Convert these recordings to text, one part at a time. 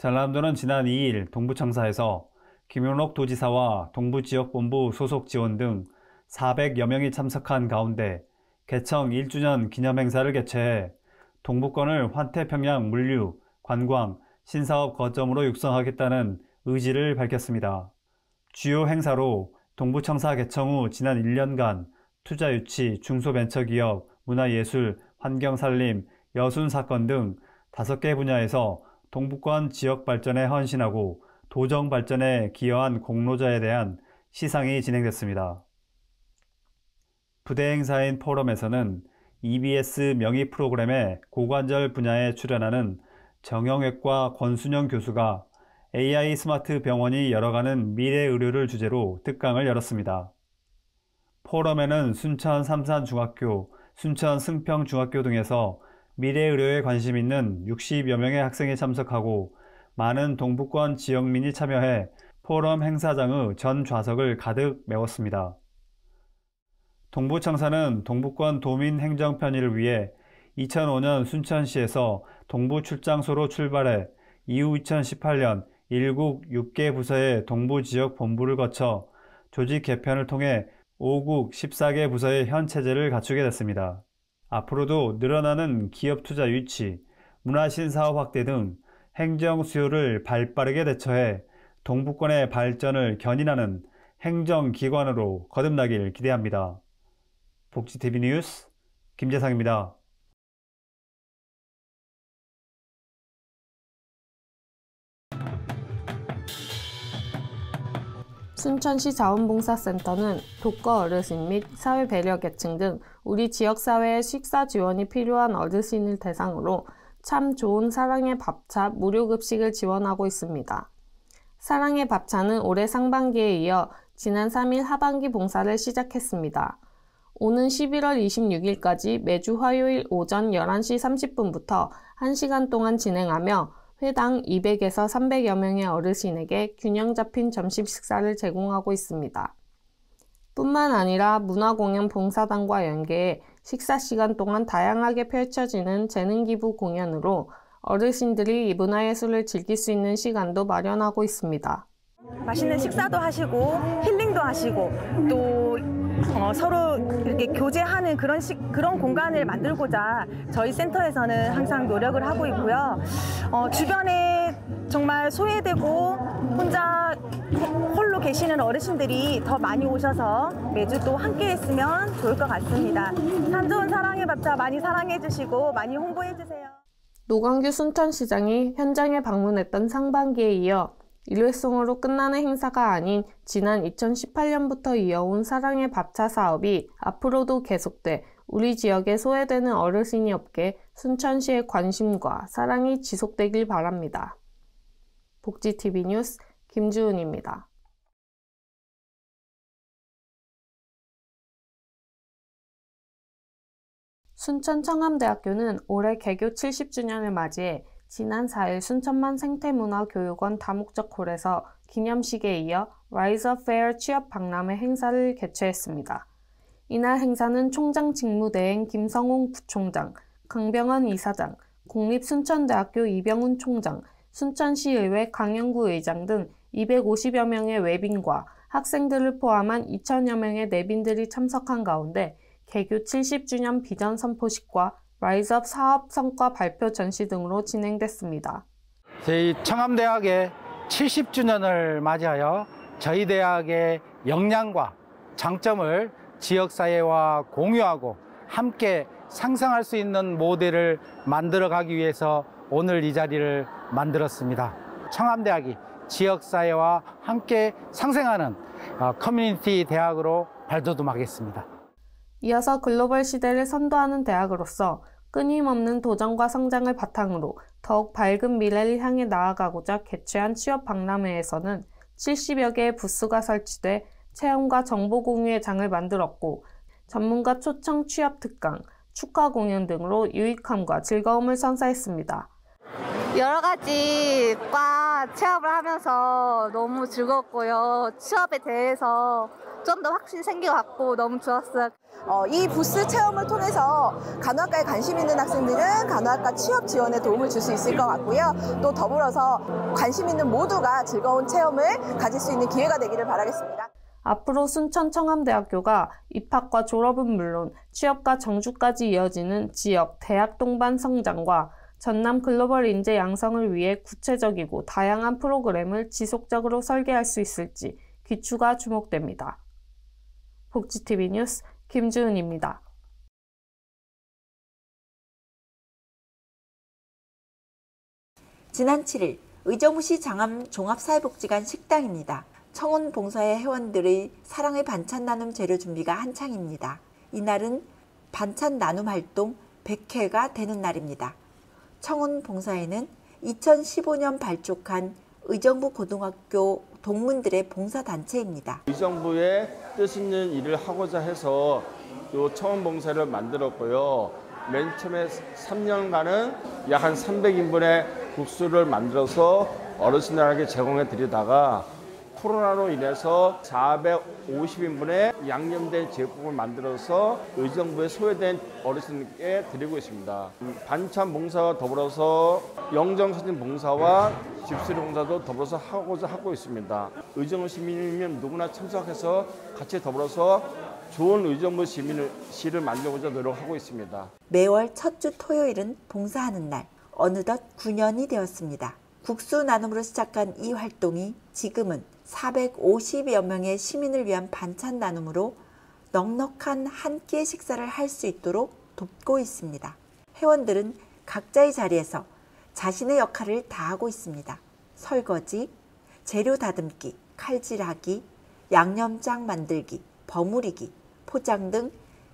전라남도는 지난 2일 동부청사에서 김윤옥 도지사와 동부지역본부 소속 지원 등 400여 명이 참석한 가운데 개청 1주년 기념행사를 개최해 동부권을 환태평양 물류, 관광, 신사업 거점으로 육성하겠다는 의지를 밝혔습니다. 주요 행사로 동부청사 개청 후 지난 1년간 투자 유치, 중소벤처기업, 문화예술, 환경살림, 여순사건 등 5개 분야에서 동부권 지역 발전에 헌신하고 도정 발전에 기여한 공로자에 대한 시상이 진행됐습니다. 부대 행사인 포럼에서는 EBS 명의 프로그램의 고관절 분야에 출연하는 정형외과 권순영 교수가 AI 스마트 병원이 열어가는 미래 의료를 주제로 특강을 열었습니다. 포럼에는 순천 삼산중학교, 순천 승평중학교 등에서 미래 의료에 관심 있는 60여 명의 학생이 참석하고 많은 동부권 지역민이 참여해 포럼 행사장의 전 좌석을 가득 메웠습니다. 동부청사는 동부권 도민 행정 편의를 위해 2005년 순천시에서 동부 출장소로 출발해 이후 2018년 1국 6개 부서의 동부 지역 본부를 거쳐 조직 개편을 통해 5국 14개 부서의 현 체제를 갖추게 됐습니다. 앞으로도 늘어나는 기업 투자 유치, 문화신사업 확대 등 행정 수요를 발빠르게 대처해 동부권의 발전을 견인하는 행정기관으로 거듭나길 기대합니다. 복지TV 뉴스 김재상입니다. 순천시 자원봉사센터는 독거 어르신 및 사회배려계층 등 우리 지역사회의 식사지원이 필요한 어르신을 대상으로 참 좋은 사랑의 밥차 무료급식을 지원하고 있습니다. 사랑의 밥차는 올해 상반기에 이어 지난 3일 하반기 봉사를 시작했습니다. 오는 11월 26일까지 매주 화요일 오전 11시 30분부터 1시간 동안 진행하며 회당 200에서 300여 명의 어르신에게 균형 잡힌 점심 식사를 제공하고 있습니다. 뿐만 아니라 문화공연 봉사단과 연계해 식사 시간 동안 다양하게 펼쳐지는 재능기부 공연으로 어르신들이 문화예술을 즐길 수 있는 시간도 마련하고 있습니다. 맛있는 식사도 하시고 힐링도 하시고 또 서로 이렇게 교제하는 그런 공간을 만들고자 저희 센터에서는 항상 노력을 하고 있고요. 주변에 정말 소외되고 혼자 홀로 계시는 어르신들이 더 많이 오셔서 매주 또 함께 했으면 좋을 것 같습니다. 참 좋은 사랑의 밥차 많이 사랑해 주시고 많이 홍보해 주세요. 노광규 순천시장이 현장에 방문했던 상반기에 이어 일회성으로 끝나는 행사가 아닌 지난 2018년부터 이어온 사랑의 밥차 사업이 앞으로도 계속돼 우리 지역에 소외되는 어르신이 없게 순천시의 관심과 사랑이 지속되길 바랍니다. 복지TV 뉴스 김주은입니다. 순천청암대학교는 올해 개교 70주년을 맞이해 지난 4일 순천만생태문화교육원 다목적홀에서 기념식에 이어 Rise Up Fair 취업 박람회 행사를 개최했습니다. 이날 행사는 총장 직무대행 김성홍 부총장, 강병원 이사장, 국립순천대학교 이병훈 총장, 순천시의회 강영구 의장 등 250여 명의 외빈과 학생들을 포함한 2,000여 명의 내빈들이 참석한 가운데 개교 70주년 비전 선포식과 라이즈업 사업 성과 발표 전시 등으로 진행됐습니다. 저희 청암대학의 70주년을 맞이하여 저희 대학의 역량과 장점을 지역사회와 공유하고 함께 상상할 수 있는 모델을 만들어가기 위해서 오늘 이 자리를 만들었습니다. 청암대학이 지역사회와 함께 상생하는 커뮤니티 대학으로 발돋움하겠습니다. 이어서 글로벌 시대를 선도하는 대학으로서 끊임없는 도전과 성장을 바탕으로 더욱 밝은 미래를 향해 나아가고자 개최한 취업 박람회에서는 70여 개의 부스가 설치돼 체험과 정보 공유의 장을 만들었고 전문가 초청 취업 특강, 축하 공연 등으로 유익함과 즐거움을 선사했습니다. 여러 가지 과 취업을 하면서 너무 즐겁고요. 취업에 대해서 좀 더 확신이 생겨갖고 너무 좋았어요. 이 부스 체험을 통해서 간호학과에 관심 있는 학생들은 간호학과 취업 지원에 도움을 줄 수 있을 것 같고요. 또 더불어서 관심 있는 모두가 즐거운 체험을 가질 수 있는 기회가 되기를 바라겠습니다. 앞으로 순천청암대학교가 입학과 졸업은 물론 취업과 정주까지 이어지는 지역, 대학 동반 성장과 전남 글로벌 인재 양성을 위해 구체적이고 다양한 프로그램을 지속적으로 설계할 수 있을지 귀추가 주목됩니다. 복지TV 뉴스 김주은입니다. 지난 7일 의정부시 장암종합사회복지관 식당입니다. 청원봉사회 회원들의 사랑의 반찬 나눔 재료 준비가 한창입니다. 이날은 반찬 나눔 활동 100회가 되는 날입니다. 청원봉사회는 2015년 발족한 의정부고등학교 동문들의 봉사단체입니다. 의정부의 뜻 있는 일을 하고자 해서 이 청원봉사를 만들었고요. 맨 처음에 3년간은 약 한 300인분의 국수를 만들어서 어르신들에게 제공해 드리다가 코로나로 인해서 450인분의 양념된 제품을 만들어서 의정부에 소외된 어르신께 드리고 있습니다. 반찬 봉사와 더불어서 영정사진 봉사와 집수리 봉사도 더불어서 하고자 하고 있습니다. 의정부 시민이면 누구나 참석해서 같이 더불어서 좋은 의정부 시를 만들고자 노력하고 있습니다. 매월 첫 주 토요일은 봉사하는 날, 어느덧 9년이 되었습니다. 국수 나눔으로 시작한 이 활동이 지금은 450여 명의 시민을 위한 반찬 나눔으로 넉넉한 한 끼의 식사를 할 수 있도록 돕고 있습니다. 회원들은 각자의 자리에서 자신의 역할을 다하고 있습니다. 설거지, 재료 다듬기, 칼질하기, 양념장 만들기, 버무리기, 포장 등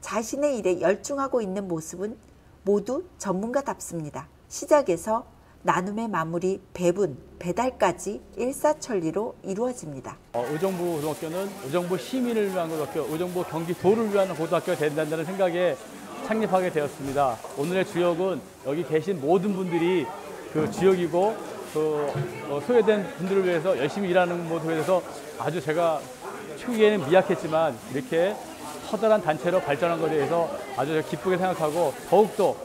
자신의 일에 열중하고 있는 모습은 모두 전문가답습니다. 시작에서 나눔의 마무리, 배분, 배달까지 일사천리로 이루어집니다. 의정부 고등학교는 의정부 시민을 위한 고등학교, 의정부 경기도를 위한 고등학교가 된다는 생각에 창립하게 되었습니다. 오늘의 주역은 여기 계신 모든 분들이 그 주역이고 그 소외된 분들을 위해서 열심히 일하는 모습에 대해서 아주 제가 초기에는 미약했지만 이렇게 커다란 단체로 발전한 것에 대해서 아주 기쁘게 생각하고 더욱더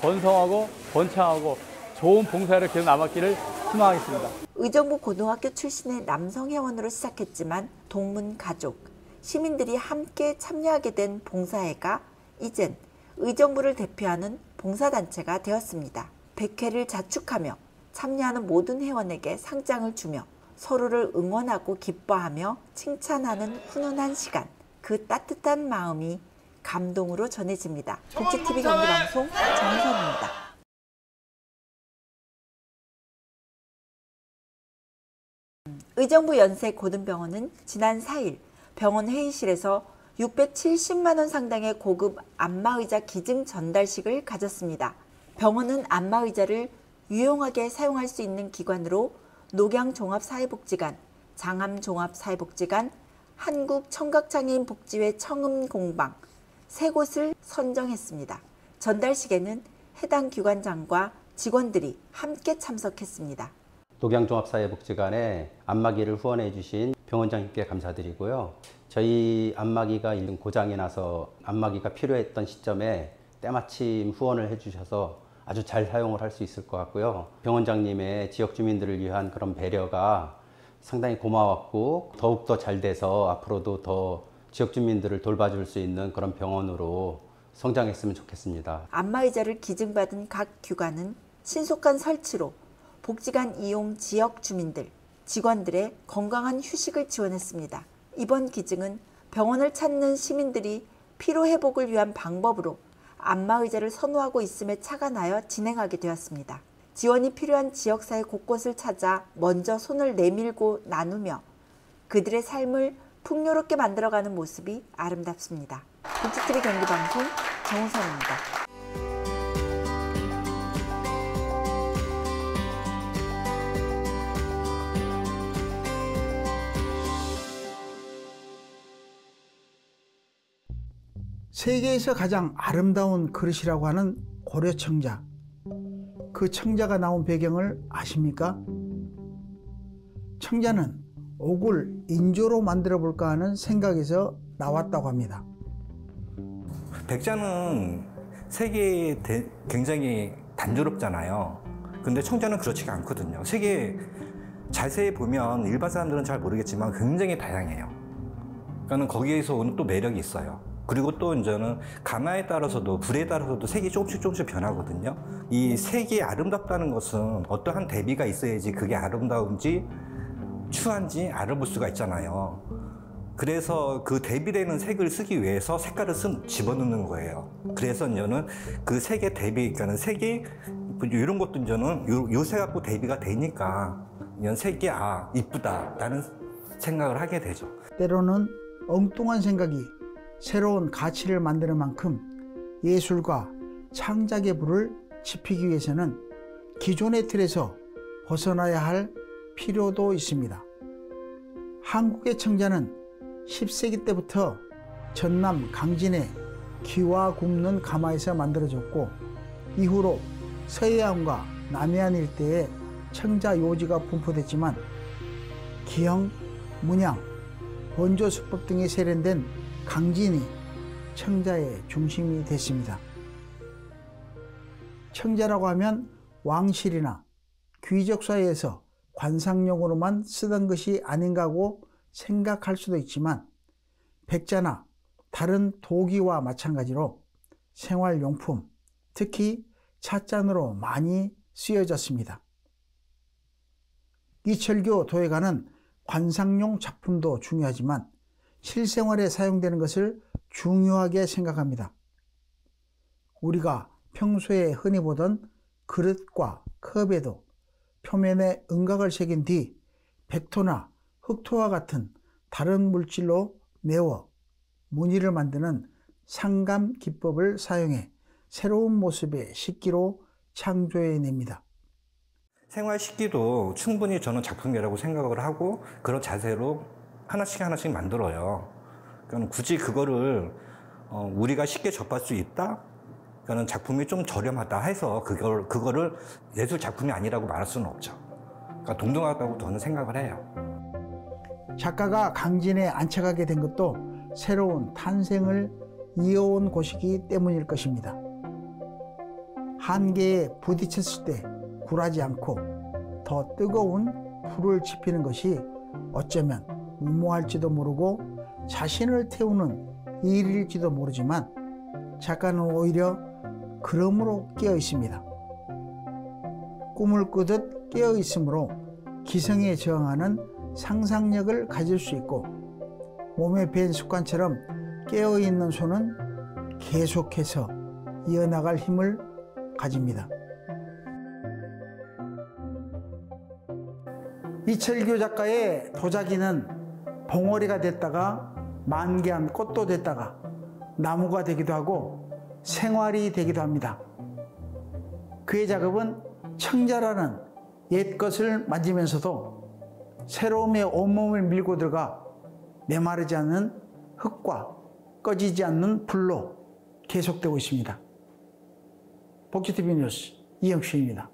번성하고 번창하고 좋은 봉사를 계속 남았기를 희망하겠습니다. 의정부 고등학교 출신의 남성 회원으로 시작했지만 동문 가족, 시민들이 함께 참여하게 된 봉사회가 이젠 의정부를 대표하는 봉사단체가 되었습니다. 100회를 자축하며 참여하는 모든 회원에게 상장을 주며 서로를 응원하고 기뻐하며 칭찬하는 훈훈한 시간, 그 따뜻한 마음이 감동으로 전해집니다. 복지TV 경기방송 정선입니다. 의정부 연세고등병원은 지난 4일 병원 회의실에서 670만 원 상당의 고급 안마의자 기증 전달식을 가졌습니다. 병원은 안마의자를 유용하게 사용할 수 있는 기관으로 녹양종합사회복지관, 장암종합사회복지관, 한국청각장애인복지회 청음공방 3곳을 선정했습니다. 전달식에는 해당 기관장과 직원들이 함께 참석했습니다. 녹양종합사회복지관에 안마기를 후원해 주신 병원장님께 감사드리고요. 저희 안마기가 있는 고장이 나서 안마기가 필요했던 시점에 때마침 후원을 해주셔서 아주 잘 사용을 할 수 있을 것 같고요. 병원장님의 지역 주민들을 위한 그런 배려가 상당히 고마웠고 더욱더 잘 돼서 앞으로도 더 지역 주민들을 돌봐줄 수 있는 그런 병원으로 성장했으면 좋겠습니다. 안마의자를 기증받은 각 기관은 신속한 설치로 복지관 이용 지역 주민들, 직원들의 건강한 휴식을 지원했습니다. 이번 기증은 병원을 찾는 시민들이 피로 회복을 위한 방법으로 안마의자를 선호하고 있음에 착안하여 진행하게 되었습니다. 지원이 필요한 지역사회 곳곳을 찾아 먼저 손을 내밀고 나누며 그들의 삶을 풍요롭게 만들어가는 모습이 아름답습니다. 복지TV 경기방송 정우선입니다. 세계에서 가장 아름다운 그릇이라고 하는 고려 청자, 그 청자가 나온 배경을 아십니까? 청자는 옥을 인조로 만들어 볼까 하는 생각에서 나왔다고 합니다. 백자는 색이 굉장히 단조롭잖아요. 근데 청자는 그렇지가 않거든요. 색이 자세히 보면 일반 사람들은 잘 모르겠지만 굉장히 다양해요. 그러니까 거기에서 오는 또 매력이 있어요. 그리고 또 이제는 가마에 따라서도 불에 따라서도 색이 조금씩 변하거든요. 이 색이 아름답다는 것은 어떠한 대비가 있어야지 그게 아름다운지 추한지 알아볼 수가 있잖아요. 그래서 그 대비되는 색을 쓰기 위해서 색깔을 집어넣는 거예요. 그래서 저는 그 색의 대비, 그러니까 색이 이런 것도 저는 요새 갖고 대비가 되니까 이런 색이 이쁘다라는 생각을 하게 되죠. 때로는 엉뚱한 생각이 새로운 가치를 만드는 만큼 예술과 창작의 불을 지피기 위해서는 기존의 틀에서 벗어나야 할 필요도 있습니다. 한국의 청자는 10세기 때부터 전남 강진의 기와 굽는 가마에서 만들어졌고 이후로 서해안과 남해안 일대에 청자 요지가 분포됐지만 기형, 문양, 원조 수법 등이 세련된 강진이 청자의 중심이 됐습니다. 청자라고 하면 왕실이나 귀족 사이에서 관상용으로만 쓰던 것이 아닌가 하고 생각할 수도 있지만 백자나 다른 도기와 마찬가지로 생활용품, 특히 찻잔으로 많이 쓰여졌습니다. 이철규 도예가는 관상용 작품도 중요하지만 실생활에 사용되는 것을 중요하게 생각합니다. 우리가 평소에 흔히 보던 그릇과 컵에도 표면에 은각을 새긴 뒤 백토나 흑토와 같은 다른 물질로 메워 무늬를 만드는 상감 기법을 사용해 새로운 모습의 식기로 창조해냅니다. 생활 식기도 충분히 저는 작품이라고 생각을 하고 그런 자세로 하나씩 만들어요. 그러니까 굳이 그거를 우리가 쉽게 접할 수 있다? 그러니까 작품이 좀 저렴하다 해서 그거를 예술 작품이 아니라고 말할 수는 없죠. 그러니까 동등하다고 저는 생각을 해요. 작가가 강진에 안착하게 된 것도 새로운 탄생을 이어온 곳이기 때문일 것입니다. 한계에 부딪혔을 때 굴하지 않고 더 뜨거운 불을 지피는 것이 어쩌면 무모할지도 모르고 자신을 태우는 일일지도 모르지만 작가는 오히려 그러므로 깨어 있습니다. 꿈을 꾸듯 깨어 있으므로 기성에 저항하는 상상력을 가질 수 있고 몸에 밴 습관처럼 깨어있는 손은 계속해서 이어나갈 힘을 가집니다. 이철규 작가의 도자기는 봉오리가 됐다가 만개한 꽃도 됐다가 나무가 되기도 하고 생활이 되기도 합니다. 그의 작업은 청자라는 옛것을 만지면서도 새로움의 온몸을 밀고 들어가 메마르지 않는 흙과 꺼지지 않는 불로 계속되고 있습니다. 복지TV 뉴스 이영수입니다.